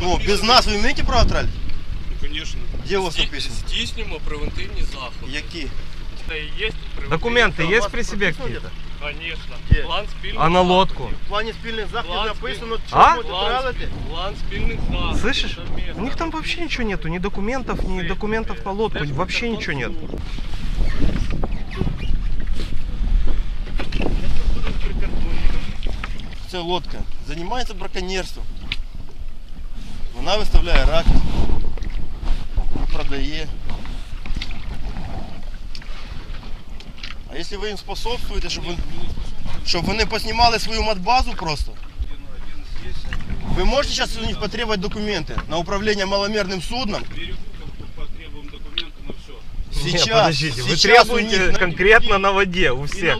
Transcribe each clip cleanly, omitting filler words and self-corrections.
Ну, без нас вы имеете право тралить? Ну, конечно. Где у вас написано? Здійснюємо превентивні заходи. Які? Документы есть при себе какие-то? Конечно. Где? План спильных а на лодку? В плане спильных заходов написано, что будет тралить? План спильных заходов. Слышишь? У них там вообще ничего нету, ни документов на лодку, вообще ничего нет. Ця лодка занимается браконьерством. Она выставляет рак, продает. А если вы им способствуете, чтобы они поснимали свою матбазу просто, вы можете сейчас у них потребовать документы на управление маломерным судном? Сейчас. Нет, подождите, сейчас вы требуете конкретно на воде у всех.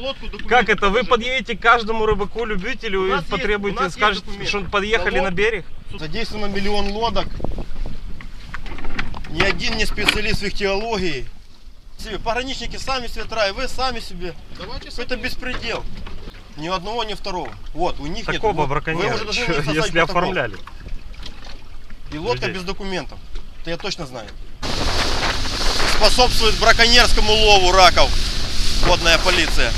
Как это? Вы подъедете к каждому рыбаку-любителю и потребуете, скажете, что подъехали на берег? Задействовано миллион лодок. Ни один не специалист в их теологии. Пограничники сами себе трай, вы сами себе. Это беспредел. Ни одного, ни второго. Вот, у них так нет. Оба браконьера, если оформляли. И лодка без документов. Это я точно знаю. Способствует браконьерскому лову раков водная полиция.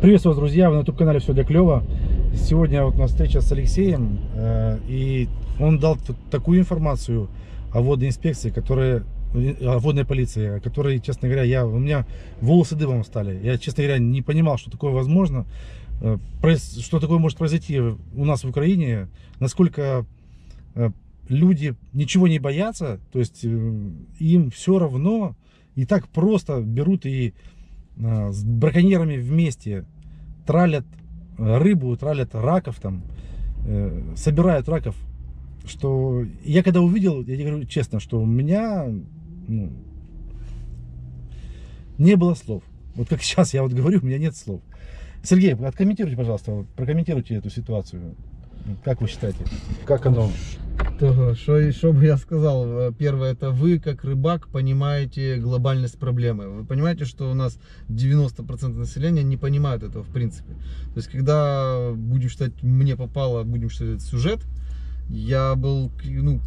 Приветствую вас, друзья, вы на YouTube канале «Все для Клёва». Сегодня вот у нас встреча с Алексеем, и он дал такую информацию о водной инспекции, которая, о водной полиции, которой, честно говоря, у меня волосы дыбом стали. Я, честно говоря, не понимал, что такое возможно. Что такое может произойти у нас в Украине, насколько люди ничего не боятся, то есть им все равно, и так просто берут и с браконьерами вместе тралят рыбу, тралят раков, там, собирают раков. Что я когда увидел, я говорю честно, что у меня не было слов. Вот как сейчас я вот говорю, у меня нет слов. Сергей, откомментируйте, пожалуйста, прокомментируйте эту ситуацию. Как вы считаете? Как оно? Что бы я сказал? Первое, это вы, как рыбак, понимаете глобальность проблемы. Вы понимаете, что у нас 90% населения не понимают этого в принципе. То есть, когда будем считать, мне попало, будем считать сюжет, я был, ну,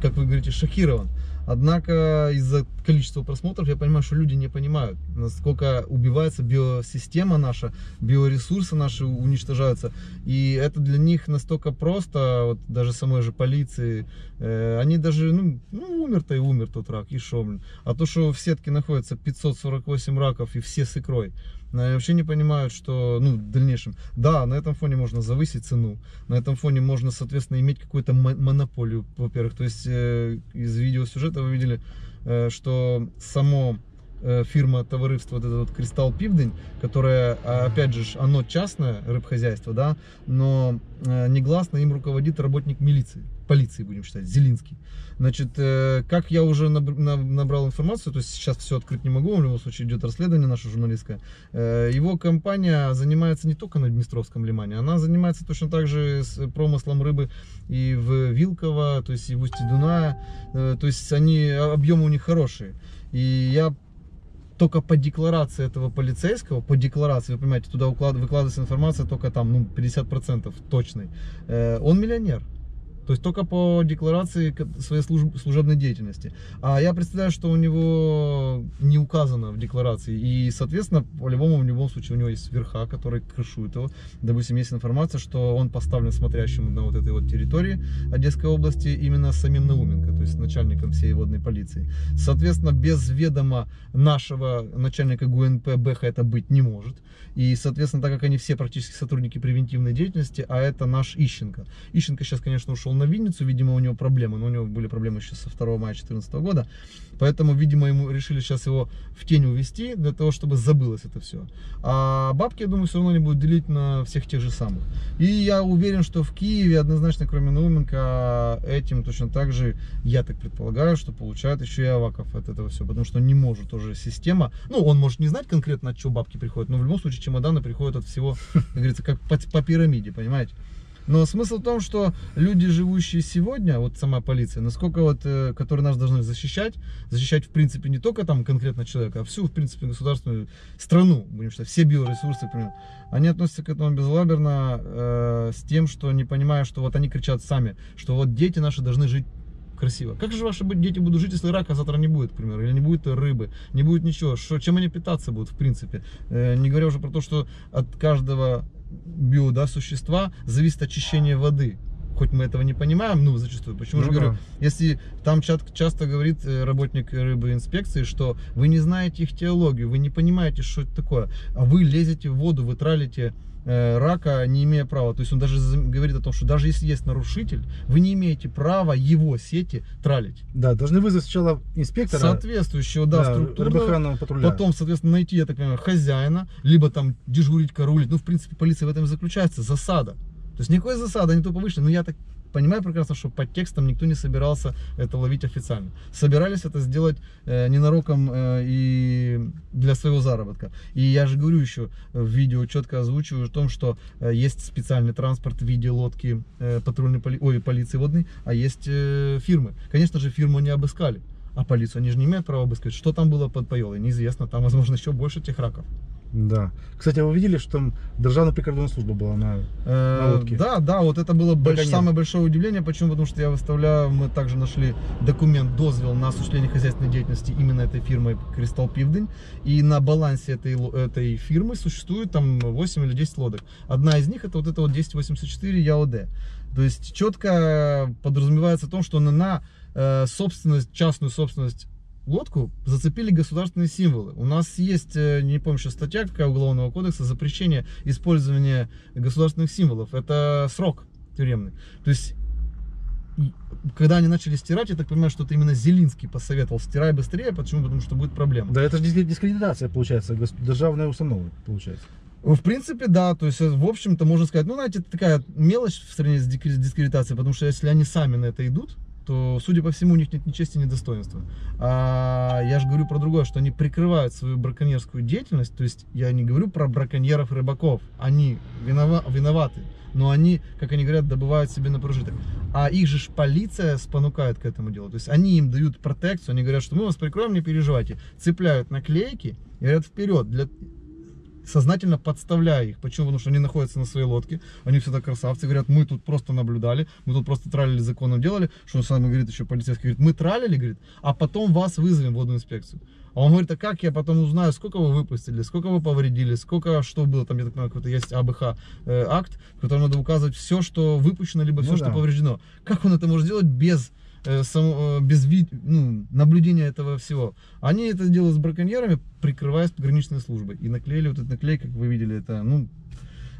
как вы говорите, шокирован. Однако из-за количества просмотров я понимаю, что люди не понимают, насколько убивается биосистема наша, биоресурсы наши уничтожаются. И это для них настолько просто, вот даже самой же полиции, они даже, умер-то и умер тот рак, и шо, блин. А то, что в сетке находится 548 раков и все с икрой. Они вообще не понимают, что в дальнейшем, да, на этом фоне можно завысить цену, на этом фоне можно, соответственно, иметь какую-то монополию, во-первых. То есть из видеосюжета вы видели, что само фирма товариства, вот это вот «Кристал Південь», которая, опять же, оно частное рыбхозяйство, да, но негласно им руководит работник милиции, полиции, будем считать, Зелинский. Значит, как я уже набрал информацию, то есть сейчас все открыть не могу, в любом случае идет расследование наше журналистское, его компания занимается не только на Днестровском лимане, она занимается точно так же с промыслом рыбы и в Вилково, то есть и в устье Дуная, то есть они, объемы у них хорошие. И я только по декларации этого полицейского, по декларации, вы понимаете, туда выкладывается информация только там, 50% точной, он миллионер. То есть только по декларации своей служебной деятельности. А я представляю, что у него не указано в декларации. И, соответственно, по-любому, в любом случае, у него есть верха, которые крышуют его. Допустим, есть информация, что он поставлен смотрящим на вот этой вот территории Одесской области именно самим Науменко, то есть начальником всей водной полиции. Соответственно, без ведома нашего начальника ГУНП Беха это быть не может. И, соответственно, так как они все практически сотрудники превентивной деятельности, а это наш Ищенко. Ищенко сейчас, конечно, ушел на Винницу, видимо, у него проблемы, но у него были проблемы еще со 2 мая 2014 года, поэтому, видимо, ему решили сейчас его в тень увести, для того, чтобы забылось это все. А бабки, я думаю, все равно не будут делить на всех тех же самых. И я уверен, что в Киеве однозначно, кроме Науменко, этим точно так же, я так предполагаю, что получает еще и Аваков от этого все, потому что не может уже система, он может не знать конкретно, от чего бабки приходят, но в любом случае чемоданы приходят от всего, как говорится, как по пирамиде, понимаете? Но смысл в том, что люди, живущие сегодня, вот сама полиция, насколько вот, которые нас должны защищать в принципе не только там конкретно человека, а всю в принципе государственную страну, будем считать, все биоресурсы, например, они относятся к этому безалаберно, с тем, что не понимая, что вот они кричат сами, что вот дети наши должны жить красиво. Как же ваши дети будут жить, если рака завтра не будет, к примеру, или не будет рыбы, не будет ничего? Чем они питаться будут, в принципе? Не говоря уже про то, что от каждого биосущества зависит очищение воды. Хоть мы этого не понимаем, ну, зачастую. Почему же говорю, если там часто говорит работник рыбы инспекции, что вы не знаете их теологию, вы не понимаете, что это такое, а вы лезете в воду, вы тралите рака, не имея права. То есть он даже говорит о том, что даже если есть нарушитель, вы не имеете права его сети тралить. Да, должны вызвать сначала инспектора. Соответствующего, да, структурного патруля. Потом, соответственно, найти, я так понимаю, хозяина, либо там дежурить, караулить. Ну, в принципе, полиция в этом и заключается, засада. То есть никакой засады, они тупо вышли. Но я так понимаю прекрасно, что под текстом никто не собирался это ловить официально. Собирались это сделать ненароком и для своего заработка. И я же говорю еще, в видео четко озвучиваю о том, что есть специальный транспорт в виде лодки патрульной полиции водной, а есть фирмы. Конечно же, фирму не обыскали, а полицию они же не имеют права обыскать. Что там было под поелой, неизвестно. Там, возможно, еще больше тех раков. Да. Кстати, вы видели, что там Державная прикордонная служба была на лодке? Да, да, вот это было самое большое удивление. Почему? Потому что я выставляю, мы также нашли документ, дозвел на осуществление хозяйственной деятельности именно этой фирмы «Кристал Південь». И на балансе этой фирмы существует там 8 или 10 лодок. Одна из них это вот 1084 ЯОД. То есть четко подразумевается о том, что на собственность, частную собственность, лодку зацепили государственные символы. У нас есть, не помню сейчас статья какая, Уголовного кодекса, запрещение использования государственных символов. Это срок тюремный. То есть, когда они начали стирать, я так понимаю, что это именно Зелинский посоветовал: стирай быстрее. Почему? Потому что будет проблема. Да, это же дискредитация, получается, державная установка, получается. В принципе, да, то есть, в общем-то, можно сказать, ну, знаете, такая мелочь в сравнении с дискредитацией, потому что если они сами на это идут, то, судя по всему, у них нет ни чести, ни достоинства. А я же говорю про другое, что они прикрывают свою браконьерскую деятельность. То есть я не говорю про браконьеров-рыбаков. Они виноваты, но они, как они говорят, добывают себе на прожиток. А их же полиция спонукает к этому делу. То есть они им дают протекцию, они говорят, что мы вас прикроем, не переживайте. Цепляют наклейки и говорят, вперед, сознательно подставляя их. Почему? Потому что они находятся на своей лодке, они всегда красавцы, говорят, мы тут просто наблюдали, мы тут просто тралили, законом делали, что он сам говорит, еще полицейский говорит, мы тралили, говорит, а потом вас вызовем в водную инспекцию. А он говорит, а как я потом узнаю, сколько вы выпустили, сколько вы повредили, сколько, что было, там, я так понимаю, какой-то есть АБХ акт, в котором надо указывать все, что выпущено, либо все, что повреждено. Как он это может делать без... наблюдения этого всего? Они это делают с браконьерами, прикрываясь пограничной службой. И наклеили вот этот наклей, как вы видели, это, ну,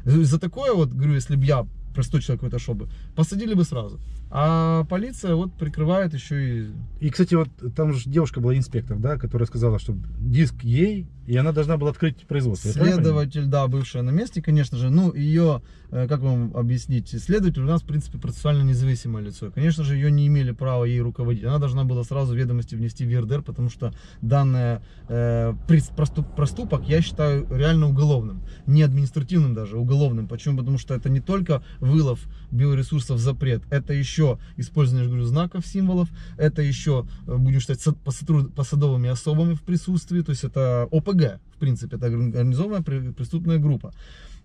за такое вот, говорю, если бы я простой человек в этой шобе, посадили бы сразу. А полиция вот прикрывает еще и... И, кстати, вот там же девушка была, инспектор, да, которая сказала, что диск ей, и она должна была открыть производство. Следователь, да, бывшая на месте, конечно же. Ну, ее, как вам объяснить, следователь у нас, в принципе, процессуально независимое лицо. Конечно же, ее не имели права ей руководить. Она должна была сразу ведомости внести в ИРДР, потому что данный проступок я считаю реально уголовным. Не административным даже, уголовным. Почему? Потому что это не только вылов биоресурсов запрет, это еще использование, я говорю, знаков, символов, это еще, будем считать, по садовыми особами в присутствии, то есть это ОПГ, в принципе, это организованная преступная группа.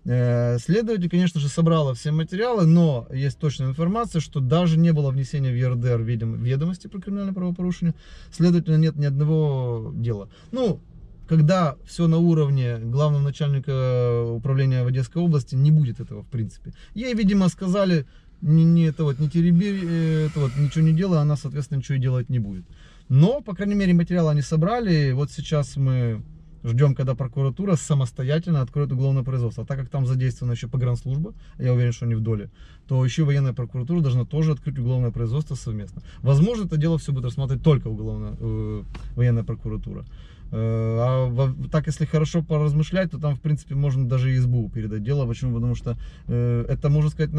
Следователь, конечно же, собрала все материалы, но есть точная информация, что даже не было внесения в ЕРДР ведомости про криминальное правопорушение, следовательно, нет ни одного дела. Ну, когда все на уровне главного начальника управления в Одесской области, не будет этого, в принципе. Ей, видимо, сказали, не теребери, ничего не делай, она, соответственно, ничего и делать не будет. Но, по крайней мере, материалы они собрали, вот сейчас мы ждем, когда прокуратура самостоятельно откроет уголовное производство. А так как там задействована еще погранслужба, я уверен, что они в доле, то еще военная прокуратура должна тоже открыть уголовное производство совместно. Возможно, это дело все будет рассматривать только военная прокуратура. А так, если хорошо поразмышлять, то там, в принципе, можно даже и СБУ передать дело. Почему? Потому что это, можно сказать,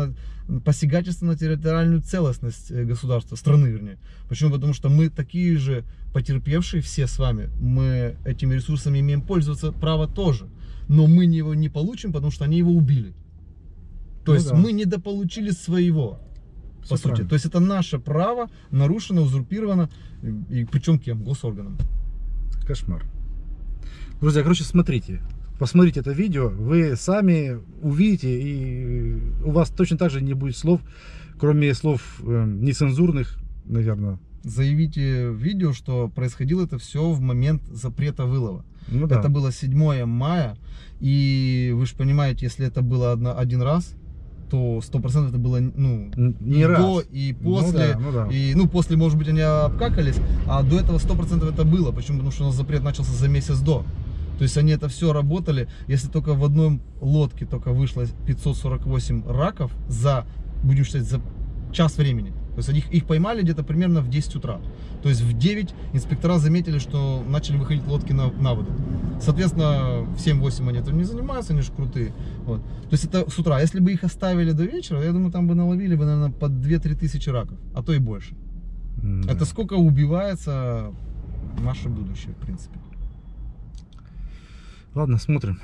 посягательство на территориальную целостность государства, страны, вернее. Почему? Потому что мы такие же потерпевшие все с вами. Мы этими ресурсами имеем пользоваться право тоже. Но мы его не получим, потому что они его убили. То есть мы недополучили своего. По сути. То есть это наше право нарушено, узурпировано, и причем кем? Госорганом. Кошмар. Друзья, короче, смотрите. Посмотрите это видео, вы сами увидите, и у вас точно так же не будет слов, кроме слов нецензурных, наверное. Заявите в видео, что происходило это все в момент запрета вылова. Ну, да. Это было 7 мая, и вы же понимаете, если это было один раз, то 100% это было и после, может быть, они обкакались, а до этого 100% это было. Почему? Потому что у нас запрет начался за месяц до. То есть они это все работали, если только в одной лодке только вышло 548 раков за, будем считать, за час времени. То есть их поймали где-то примерно в 10 утра. То есть в 9 инспектора заметили, что начали выходить лодки на воду. Соответственно, в 7-8 они этим не занимаются, они же крутые. Вот. То есть это с утра. Если бы их оставили до вечера, я думаю, там бы наловили бы, наверное, по 2-3 тысячи раков, а то и больше. Mm-hmm. Это сколько убивается наше будущее, в принципе. Ладно, смотрим.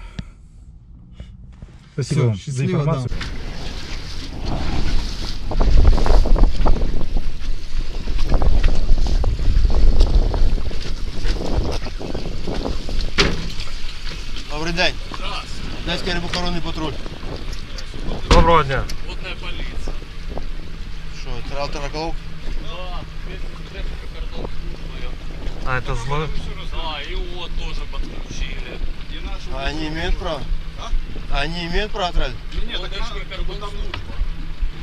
Спасибо вам за информацию. Добрый день. Здравствуйте. Одесский рибохоронний патруль. Доброго дня. Водная полиция. Что, это автор околов? Да, картонку. А это зло? Да, и вот тоже подключили. А они имеют право? А? Они имеют право тратить? Нет, так они там нужно.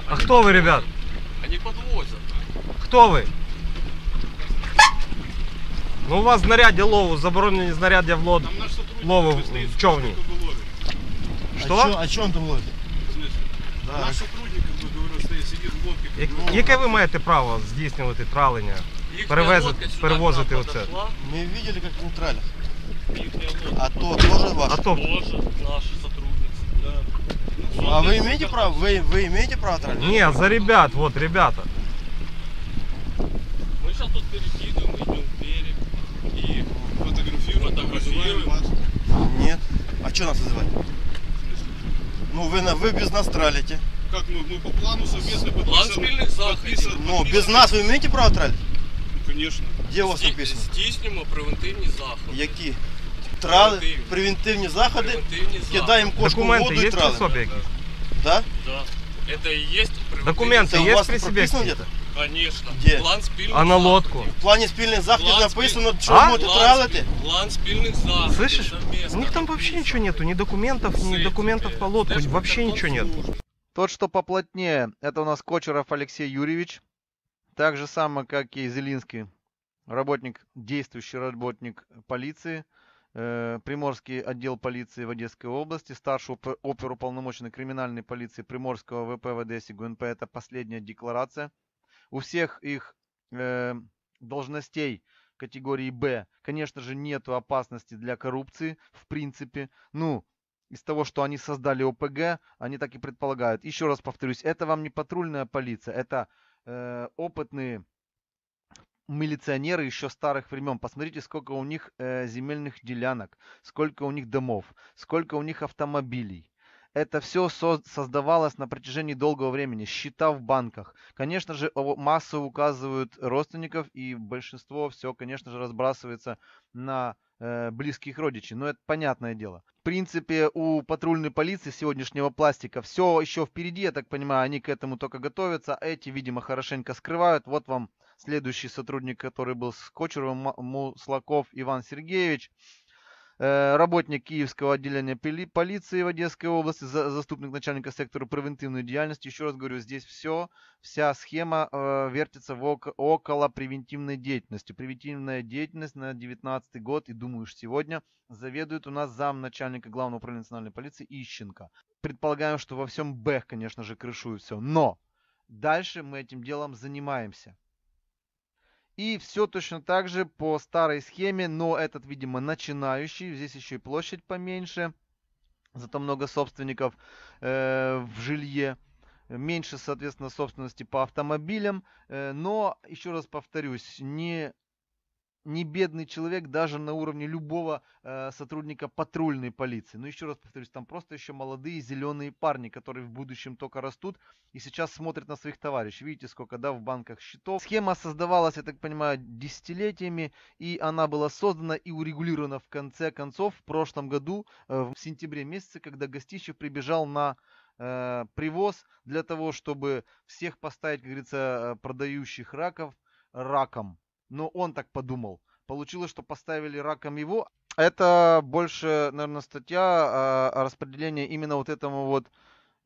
А кто вы, ребят? Они подвозят. Кто вы? Ну у вас в наряде лову, забороненные снаряды в лодке. Лову в човне. Что? А чем там ловит? Наш сотрудник, который стоит, сидит в лодке. Яке ви маєте право здійснювати травлення? Перевозити оце? Ми бачили, як вони тралять. А то тоже ваш? А то наши сотрудницы. Да. Ну, а вы имеете право? Вы имеете право тратить? Не, за ребят, вот ребята. Мы сейчас тут перекидываем, идем в берег и фотографируем. Нет. А что нас вызывать? Ну вы без нас тралите. Как мы по плану совместно подписаны. Но без нас вы имеете право тралить? Ну конечно. Где у вас написано? Здійснюємо превентивні заходи. Які? Превентивні заходи, кидаємо кошку в воду і травим. Документы есть да? Да. Это и есть превентивные. Документы есть при себе? Это у вас прописано где-то? Конечно. Где? План спільних заходів. А на лодку? В плане спільних заходів написано, что вы травите? План спільних заходів. Слышишь? У них там вообще ничего нету, ни документов по лодку, вообще ничего нет. Тот, что поплотнее, это у нас Кочеров Алексей Юрьевич. Так же самое, как и Зелинский. Работник, действующий работник полиции, Приморский отдел полиции в Одесской области, старший оперуполномоченный криминальной полиции Приморского ВПВД ГУНП. Это последняя декларация. У всех их должностей категории Б, конечно же, нет опасности для коррупции, в принципе. Ну, из того, что они создали ОПГ, они так и предполагают. Еще раз повторюсь, это вам не патрульная полиция, это опытные милиционеры еще старых времен. Посмотрите, сколько у них земельных делянок, сколько у них домов, сколько у них автомобилей. Это все создавалось на протяжении долгого времени. Счета в банках. Конечно же, массу указывают родственников, и большинство все, конечно же, разбрасывается на близких родичей. Но это понятное дело. В принципе, у патрульной полиции сегодняшнего пластика все еще впереди, я так понимаю. Они к этому только готовятся. Эти, видимо, хорошенько скрывают. Вот вам следующий сотрудник, который был с Кочеровым, Муслаков Иван Сергеевич, работник Киевского отделения полиции в Одесской области, заступник начальника сектора превентивной деятельности. Еще раз говорю, здесь вся схема вертится около превентивной деятельности. Превентивная деятельность на 19-й год, и думаю, что сегодня заведует у нас замначальника Главного управления национальной полиции Ищенко. Предполагаем, что во всем БЭХ, конечно же, крышует все. Но дальше мы этим делом занимаемся. И все точно так же по старой схеме, но этот, видимо, начинающий. Здесь еще и площадь поменьше, зато много собственников в жилье. Меньше, соответственно, собственности по автомобилям. Но, еще раз повторюсь, не не бедный человек даже на уровне любого сотрудника патрульной полиции. Но еще раз повторюсь, там просто еще молодые зеленые парни, которые в будущем только растут и сейчас смотрят на своих товарищей. Видите, сколько, да, в банках счетов. Схема создавалась, я так понимаю, десятилетиями, и она была создана и урегулирована в конце концов в прошлом году, в сентябре месяце, когда Гостищев прибежал на привоз для того, чтобы всех поставить, как говорится, продающих раков раком. Но он так подумал. Получилось, что поставили раком его. Это больше, наверное, статья о распределении именно вот этому вот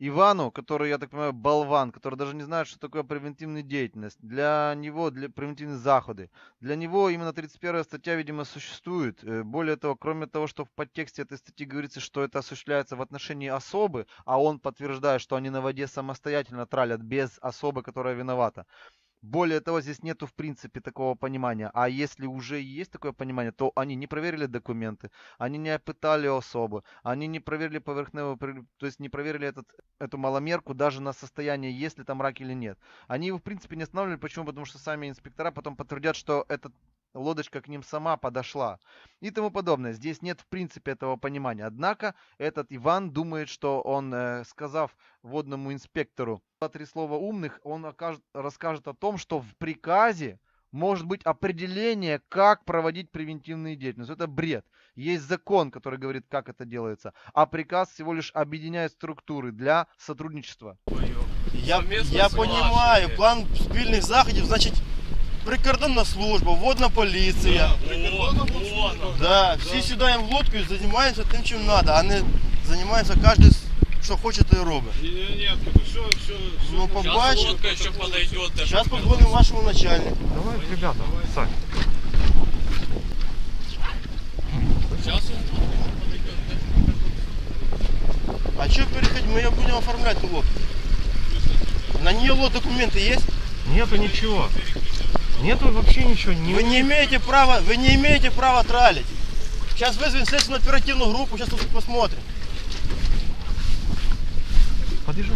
Ивану, который, я так понимаю, болван, который даже не знает, что такое превентивная деятельность. Для него, для превентивные заходы. Для него именно 31-я статья, видимо, существует. Более того, кроме того, что в подтексте этой статьи говорится, что это осуществляется в отношении особы, а он подтверждает, что они на воде самостоятельно тралят без особы, которая виновата. Более того, здесь нету в принципе такого понимания. А если уже есть такое понимание, то они не проверили документы, они не опытали особо, они не проверили поверхневую, то есть не проверили эту маломерку даже на состояние, есть ли там рак или нет. Они его в принципе не останавливали. Почему? Потому что сами инспектора потом подтвердят, что этот лодочка к ним сама подошла и тому подобное. Здесь нет в принципе этого понимания. Однако этот Иван думает, что он, сказав водному инспектору три слова умных, он расскажет о том, что в приказе может быть определение, как проводить превентивную деятельность. Это бред. Есть закон, который говорит, как это делается, а приказ всего лишь объединяет структуры для сотрудничества. Я понимаю, план спільних заходов, значит, прикордонная служба, водная полиция. Да, все сюда им в лодку и занимаются тем, чем надо, а не занимаются каждый, что хочет, и робит. Нет, ну, побачим. Сейчас лодка еще подойдет. Сейчас позвоним вашему начальнику. Давай, ребята, Сань. Сейчас он подойдет. А что переходить? Мы ее будем оформлять, эту лодку. На нее документы есть? Нету ничего. Нету вообще ничего. Вы не имеете права, вы не имеете права тралить. Сейчас вызовем следственную оперативную группу, сейчас тут посмотрим. Подъезжай.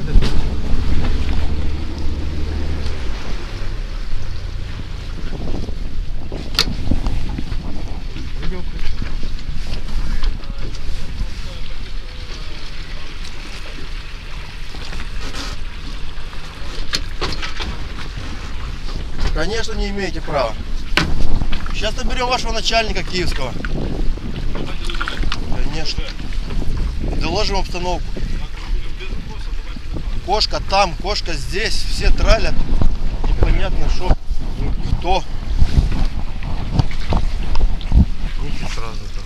Конечно, не имеете права. Сейчас наберем вашего начальника киевского. Конечно. Доложим обстановку. Кошка там, кошка здесь, все тралят. Непонятно, что, кто. Видите, сразу там.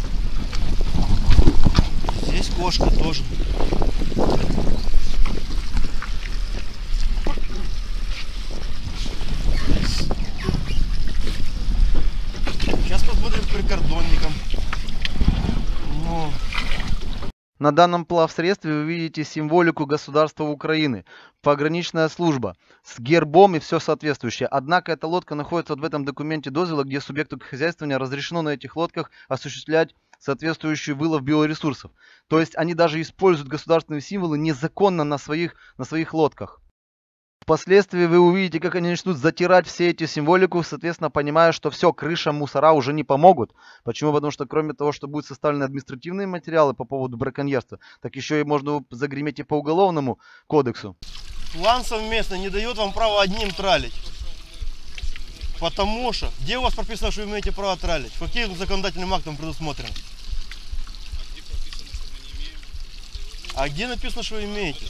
Здесь кошка тоже. Прикордонником. Но... На данном плавсредстве вы видите символику государства Украины. Пограничная служба с гербом и все соответствующее. Однако эта лодка находится вот в этом документе дозвела, где субъекту хозяйствования разрешено на этих лодках осуществлять соответствующий вылов биоресурсов. То есть они даже используют государственные символы незаконно на своих лодках. Впоследствии вы увидите, как они начнут затирать все эти символику, соответственно, понимая, что все, крыша, мусора уже не помогут. Почему? Потому что кроме того, что будут составлены административные материалы по поводу браконьерства, так еще и можно загреметь и по уголовному кодексу. План совместный не дает вам права одним тралить. Потому что, где у вас прописано, что вы имеете право тралить? Каким законодательным актом предусмотрено? А где прописано, что мы не имеем? А где написано, что вы имеете?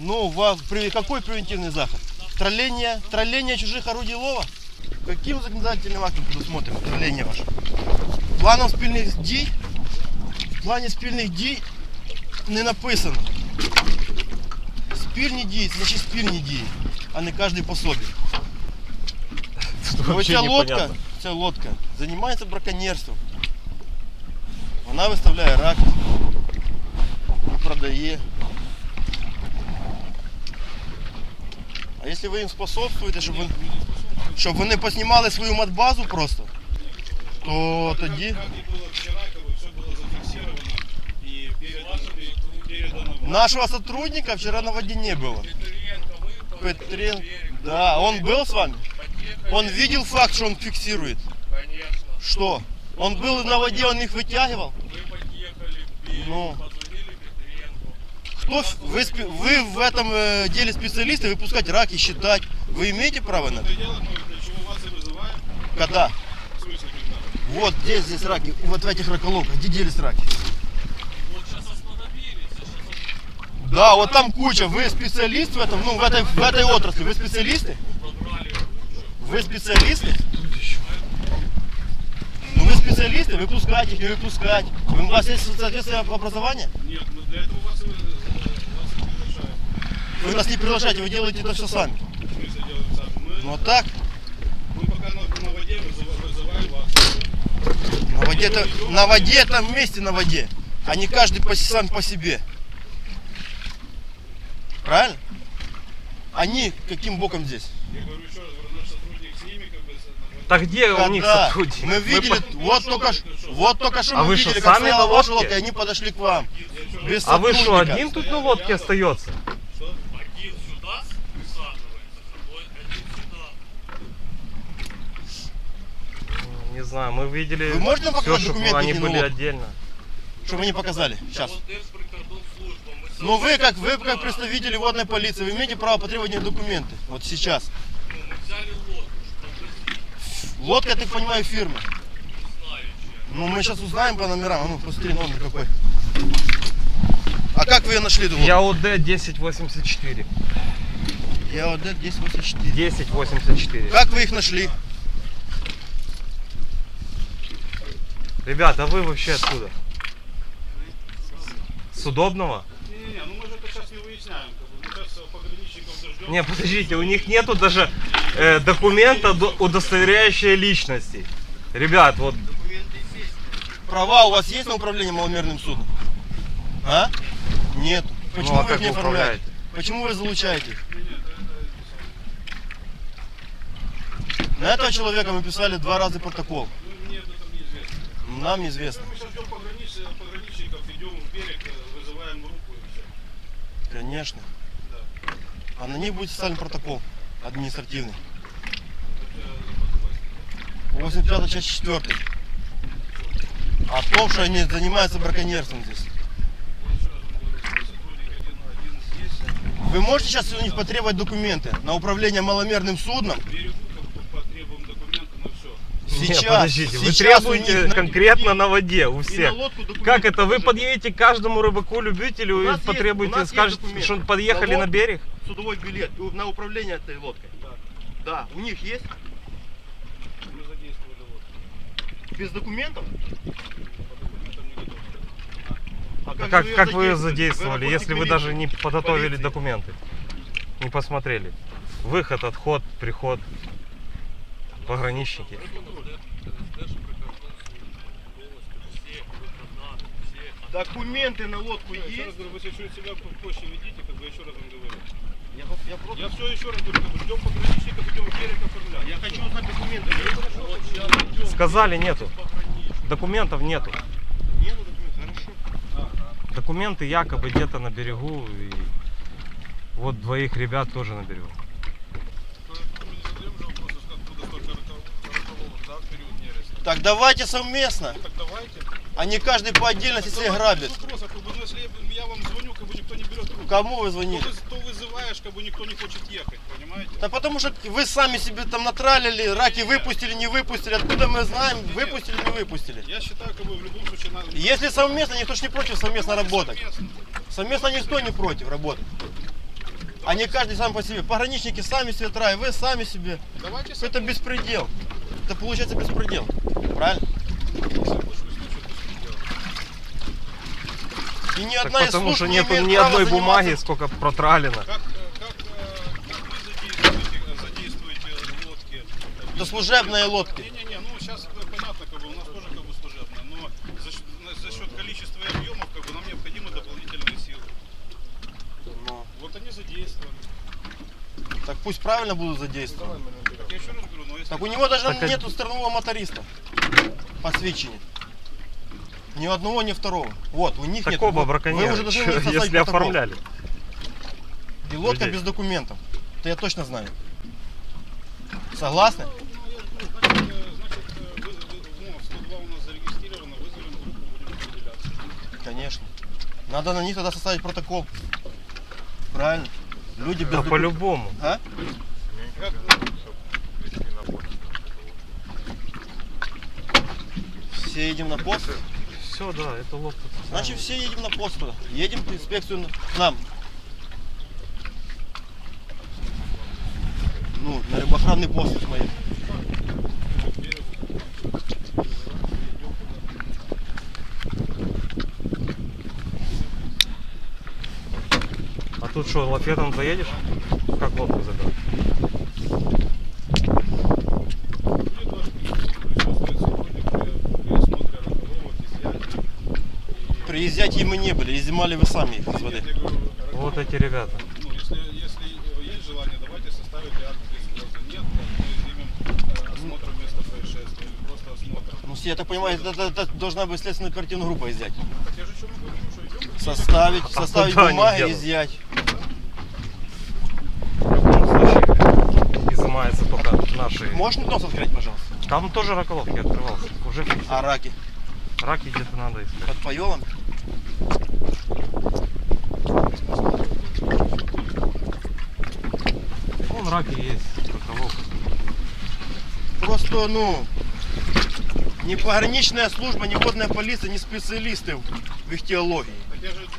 Ну, какой превентивный заход? Тролление чужих орудий лова? Каким законодательным актом предусмотрено тролление ваше? Планом спільних дій? В плане спільних дій не написано. Спільні дії, значит спільні дії, а не каждый по собі. Ця лодка занимается браконьерством. Она выставляет рак, продает. А если вы им способствуете, чтобы они поснимали свою матбазу просто, то тогда... Нашего сотрудника вчера на воде не было. Петренко, да, он был с вами? Он видел факт, что он фиксирует? Что? Он был на воде, он их вытягивал? Вы подъехали, били, ну. Позвонили Петренко. Кто? Вы в этом деле специалисты, выпускать раки, считать. Вы имеете право на это? Когда? Вот здесь раки, вот в этих раколовках. Где делись раки? Вот сейчас остановились. Да, вот там куча. Вы специалист в этом, ну, в этой отрасли. Вы специалисты? Вы специалисты? Ну, вы специалисты, выпускать их, не выпускать. У вас есть соответствующее образование? Нет, мы для этого вас не приглашаем. Вы нас не приглашаете, вы делаете это все сами. Ну, а так? Мы пока на воде вызываем вас. На воде там вместе на воде, а не каждый сам по себе. Правильно? Они каким боком здесь? Я говорю еще раз, наш сотрудник с ними как бы... Так где у них сотрудник? Мы видели, вот только что мы видели, как стояла ваша лодка, и они подошли к вам. А вы что, один тут на лодке остается? Один сюда высаживается, второй один сюда. Не знаю, мы видели... Вы можете показать документы? Они были отдельно. Что вы не показали? Сейчас. Но вы как представители водной полиции, вы имеете право потребовать документы. Вот сейчас. Лодка, я так понимаю, фирмы. Ну, мы сейчас узнаем по номерам. Ну, посмотри, номер какой. А как вы ее нашли, эту лодку? ЕОД 1084. ЕОД 1084. 1084. Как вы их нашли? Ребята, а вы вообще откуда? С Удобного? Не, ну мы же это сейчас не выясняем. Как бы. Мы сейчас пограничников дождем. Не, подождите, у них нету даже документа, удостоверяющего личности. Ребят, вот. Документы есть. Права у вас есть на управление маломерным судном? А? Нет. Почему вы их не оформляете? Почему вы залучаете их? На этого человека мы писали 2 раза протокол. Ну, нет, это неизвестно. Нам неизвестно. Мы сейчас ждем пограничников, идем в берег, вызываем группу. Конечно. Да. А на ней будет социальный протокол административный. 85 часть 4. О том, что они занимаются браконьерством здесь. Вы можете сейчас у них потребовать документы на управление маломерным судном? Сейчас, нет, подождите, вы требуете конкретно на воде у всех. Как это? Вы подъедете к каждому рыбаку-любителю и потребуете, скажете, что подъехали на берег? Судовой билет на управление этой лодкой. Да. Да, у них есть? Мы задействовали лодку. Без документов? По документам не готовы. А как вы ее задействовали, если вы даже не подготовили документы? Не посмотрели. Выход, отход, приход. Пограничники. Документы на лодку есть. Я говорю, вы чуть себя позже ведите, как бы еще раз вам говорю. Я все еще раз говорю, ждем пограничников, идем в берег оформлять. Я хочу узнать документы. Вот сказали, нету. Документов нету. Нету документов, хорошо. Ага. Документы якобы где-то на берегу. И вот 2 ребят тоже на берегу. Так давайте совместно, ну, так давайте. А не каждый по отдельности себе грабит. Вопрос, как бы, ну, если я вам звоню, как бы никто не берет трубку. Кому вы звоните? Кто вызываешь, как бы никто не хочет ехать, понимаете? Да потому что вы сами себе там натралили, раки выпустили, не выпустили, откуда мы знаем, выпустили, не выпустили. Я считаю, как бы в любом случае надо... Если совместно, никто же не против совместно работать. Совместно никто не против работать. А не каждый сам по себе. Пограничники сами себе травят, вы сами себе. Давайте это сами. Беспредел. Это получается беспредел. Правильно? И ни одна из служб не имеет права заниматься. Потому что нет ни одной бумаги, сколько протралено. Как вы задействуете лодки? Это служебные лодки. Не-не-не, ну сейчас понятно, как бы у нас тоже как бы служебная, но за счет количества и объемов как бы нам необходимы дополнительные силы. Но. Вот они задействованы. Так пусть правильно будут задействованы. Так, я еще раз говорю, но если... так у него даже так нету сторонового моториста. Посвечения. Ни одного, ни второго. Вот, у них нет. Оба браконьера, если оформляли. И лодка людей без документов. Это я точно знаю. Согласны? Ну, я, значит, вы, ну, Конечно. Надо на них тогда составить протокол. Правильно. Люди без... Да по-любому. А? Все едем на пост? Все, да, это лоб. Значит, все едем на пост туда. Едем в инспекцию к нам. Ну, на рыбоохранный пост смотри. А тут что, лафетом поедешь? Как лодку забрать? При изъятии мы не были, изымали вы сами их из воды. Вот эти ребята. Я так понимаю, это должна быть следственная оперативная группа изъять. Составить бумаги, изъять. В любом случае изымается только наши. Можно нос открыть, пожалуйста? Там тоже раколовки открывался. Уже фиксировал. А раки? Раки где-то надо искать. Под поелом? Вон раки есть, раколовка. Просто, ну... Ни пограничная служба, ни водная полиция, ни специалисты в ихтиологии,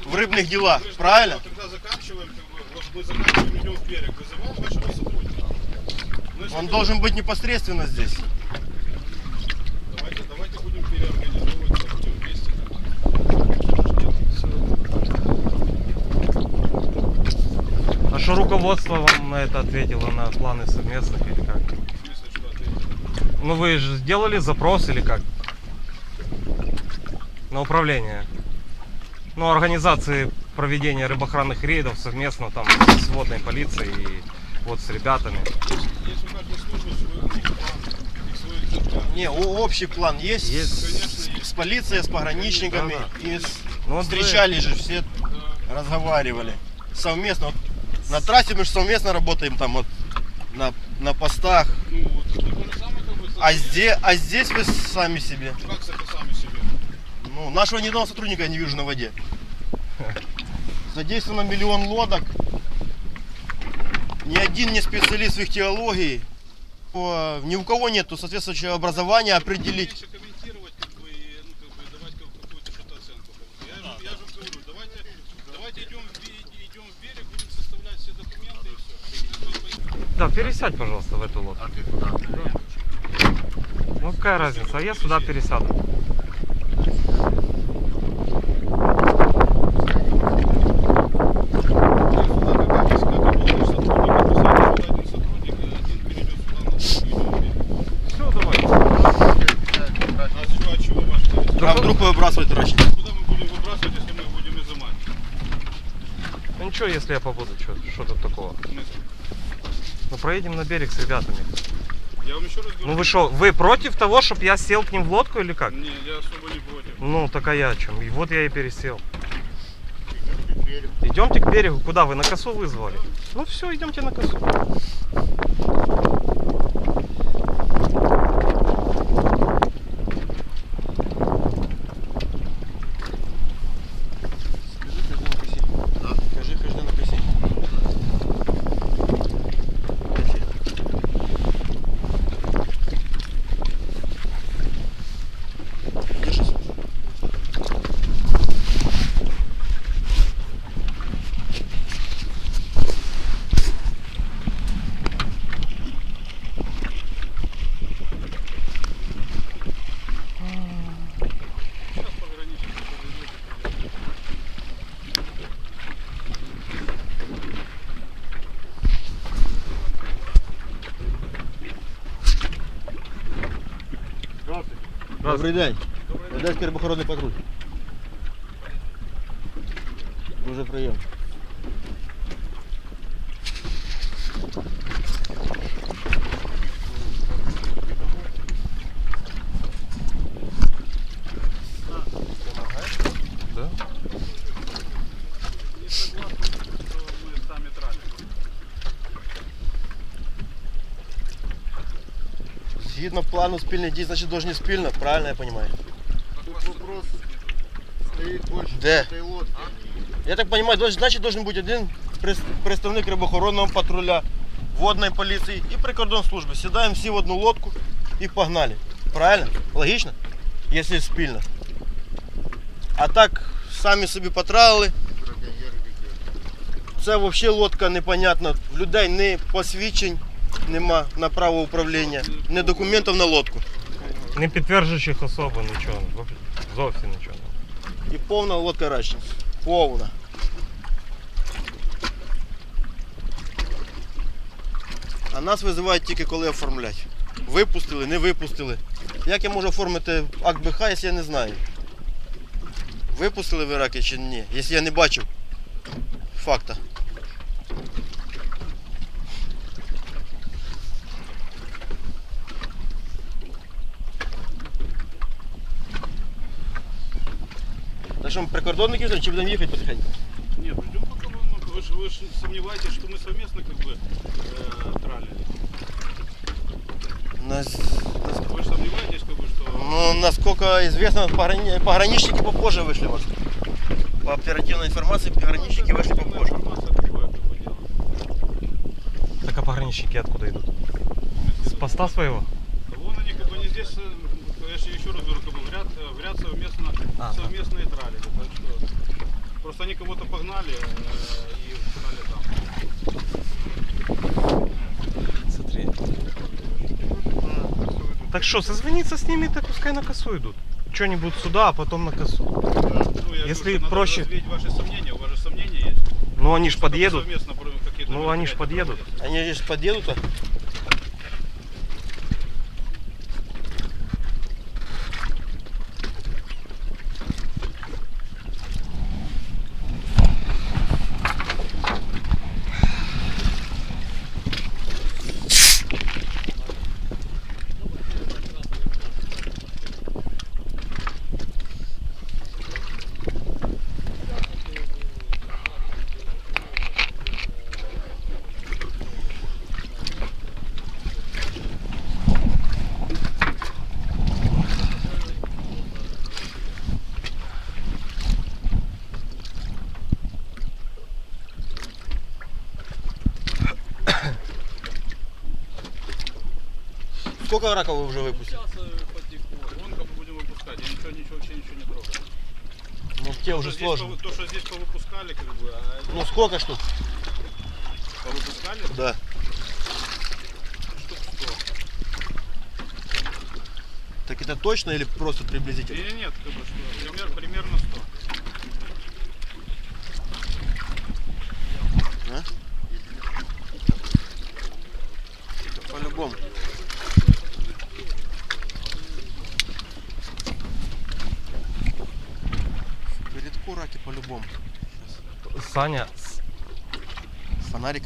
в рыбных делах, правильно? Когда заканчиваем, мы заканчиваем, идем в берег, вызываем вашего сотрудника. Он должен быть непосредственно здесь. Давайте будем переорганизовываться, будем вместе. А что руководство вам на это ответило, на планы совместных или как? Ну вы же сделали запрос или как? На управление. Ну, организации проведения рыбоохранных рейдов совместно там с водной полицией и вот с ребятами. Есть у каждой службы свой план. Не, общий план есть. С полицией, с пограничниками. Да. И ну, встречались же, все да. Разговаривали. Совместно. Вот, на трассе мы же совместно работаем там вот на постах. Ну, вот, а здесь вы сами себе. Как это сами себе? Ну, нашего ни одного сотрудника я не вижу на воде. Задействовано миллион лодок. Ни один не специалист в ихтиологии. Ни у кого нету соответствующего образования определить. Комментировать, как бы, давать какую-то что-то оценку. Я же говорю, давайте идем в берег, будем составлять все документы и все. Да, пересядь, пожалуйста, в эту лодку. Ну какая разница, а я сюда пересяду. Все, давай. А вдруг выбрасывать раньше? Куда мы будем выбрасывать, если мы будем изымать? Ну ничего, если я побуду, что тут такого? Ну проедем на берег с ребятами. Я вам еще раз говорю. Ну вы что, вы против того, чтобы я сел к ним в лодку или как? Не, я особо не против. Ну, так а я о чем? И вот я и пересел. Идемте к берегу. Идемте к берегу. Куда вы? На косу вызвали? Да. Ну все, идемте на косу. Добрый день. Одесский рыбоохоронный патруль. Уже прием. Да? Видно плану спильный, здесь значит должен не спильно, правильно я понимаю? Тут вопрос с стоит больше этой лодки. Я так понимаю, значит, должен быть один представник рыбоохоронного патруля, водной полиции и прикордонной службы. Седаем все в одну лодку и погнали. Правильно? Логично? Если спильно. А так, сами себе потравили. Це вообще лодка непонятна. Людей не посвідчень нема на право управління, не документів на лодку. Не підтверджуючих особи нічого, зовсім нічого. І повна лодка рачниць. Повна. А нас визивають тільки коли оформлять. Випустили, не випустили. Як я можу оформити акт БХ, якщо я не знаю? Випустили ви раки чи ні, якщо я не бачив факта. Так что, мы прикордонники взяли, чи будем ехать потихоньку? Нет, ждем пока, ну, вы же сомневаетесь, что мы совместно как бы тралили. Вы же сомневаетесь, как бы, что... Ну, насколько известно, пограничники попозже вышли у вас. По оперативной информации пограничники вышли попозже. Так а пограничники откуда идут? С поста своего? Вон они как бы не здесь, конечно, еще раз говорю, как бы в ряд совместные трали. Так что просто они кого-то погнали и погнали там. Смотри. Так что, созвониться с ними, так пускай на косу идут. Что-нибудь сюда, а потом на косу. Ну, если говорю, проще. Ваши сомнения, у вас же сомнения есть. Ну они ж подъедут. Ну они ж подъедут. Они здесь подъедут. А? Сколько раков вы уже выпустили? Сейчас будем выпускать, я ничего, вообще ничего не трогаю. Ну те уже сложно. То, что здесь повыпускали, как бы... А... Ну сколько штук? Повыпускали? Да. Штук 100. Так это точно или просто приблизительно? Или нет, как бы, что... примерно 100. А? По-любому. Раки по-любому. Саня. Фонарик.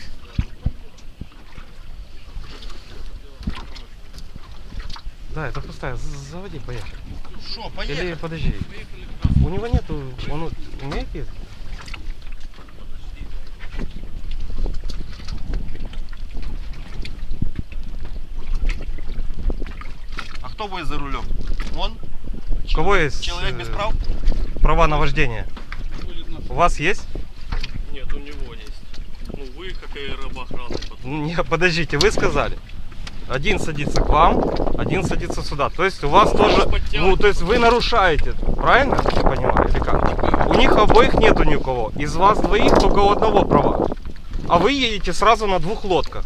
Да, это пустая. Заводи, поехали. Шо, поехали? Или подожди. Поехали. У него нету. Он умеет ездить? А кто будет за рулем? Он? У кого есть? Человек без прав? Права на вождение. У вас есть? Нет, у него есть. Ну вы как и рыбоохрана. Не, подождите, вы сказали. Один садится к вам, один садится сюда. То есть у вас тоже, ну то есть вы нарушаете, правильно? Я понимаю, или как? У них обоих нету ни у кого. Из вас двоих только у одного права. А вы едете сразу на двух лодках.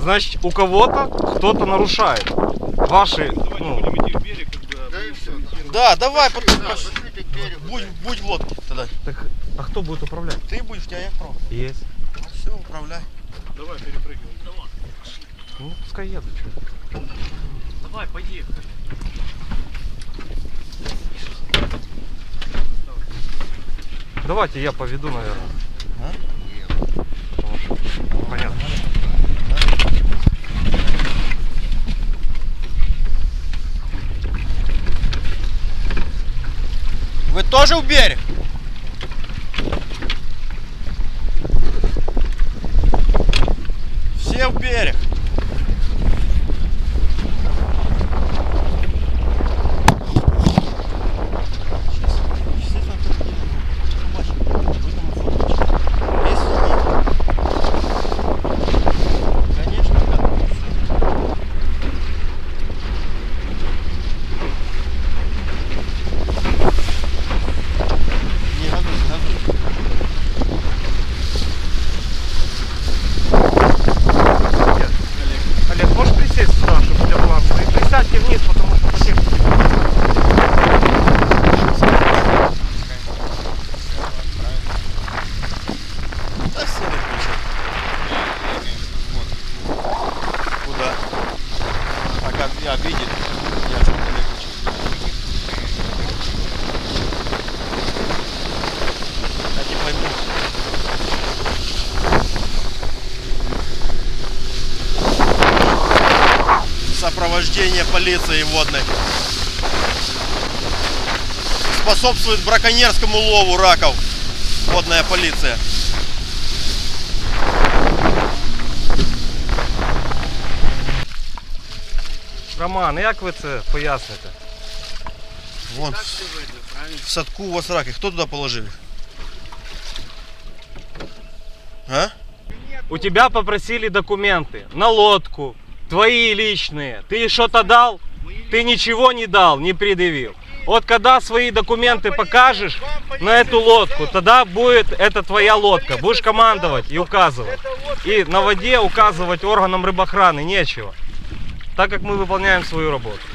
Значит, у кого-то кто-то нарушает. Ваши, ну... Да, давай, будь в лодке тогда. Так, а кто будет управлять? Ты будешь, у тебя я прав. Есть. Ну все, управляй. Давай, перепрыгивай. Давай. Ну, пускай еду, что. Давай, поехали. Давайте я поведу, наверное. А? Нет. Понятно. Вы тоже в берег? Все в берег. тебя обидит, я что-то выключу. Я не пойму. Сопровождение полиции водной способствует браконьерскому лову раков. Водная полиция. Роман, як ви це поясните? Вон, в садку у вас раки. Кто туда положили? А? У тебя попросили документы на лодку, твои личные. Ты что-то дал? Ты ничего не дал, не предъявил. Вот когда свои документы покажешь на эту лодку, тогда будет это твоя лодка. Будешь командовать и указывать. И на воде указывать органам рыбоохраны нечего, так как мы выполняем свою работу.